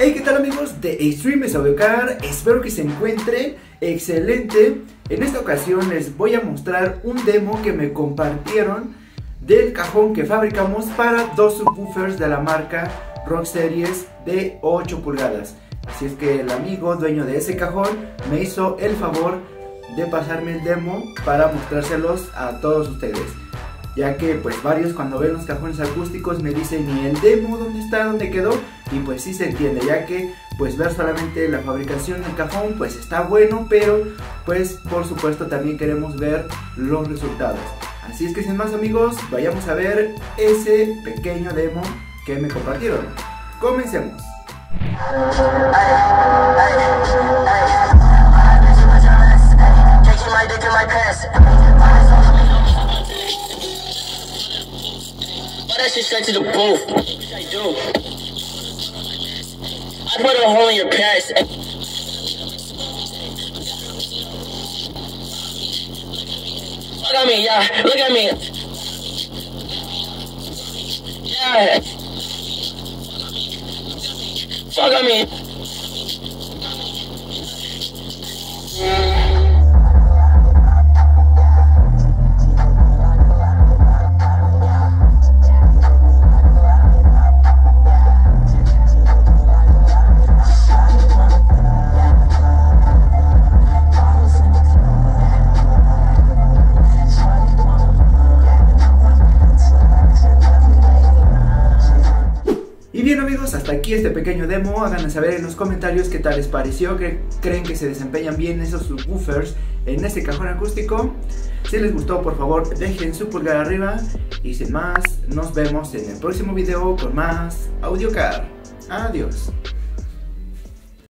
Hey, ¿qué tal amigos de Extreme Bass Audio Car? Espero que se encuentren excelente. En esta ocasión les voy a mostrar un demo que me compartieron del cajón que fabricamos para dos subwoofers de la marca Rock Series de 8 pulgadas. Así es que el amigo dueño de ese cajón me hizo el favor de pasarme el demo para mostrárselos a todos ustedes, ya que pues varios cuando ven los cajones acústicos me dicen ¿y el demo dónde está? ¿Dónde quedó? Y pues sí se entiende, ya que pues ver solamente la fabricación del cajón pues está bueno, pero pues por supuesto también queremos ver los resultados. Así es que sin más amigos, vayamos a ver ese pequeño demo que me compartieron. Comencemos. Straight to the booth. I do. I put a hole in your pants. Look at me, yeah. Look at me. Yeah. Fuck at me. Hasta aquí este pequeño demo. Háganme saber en los comentarios qué tal les pareció, que creen que se desempeñan bien esos subwoofers en este cajón acústico. Si les gustó, por favor dejen su pulgar arriba y sin más, nos vemos en el próximo video con más Audiocar. Adiós.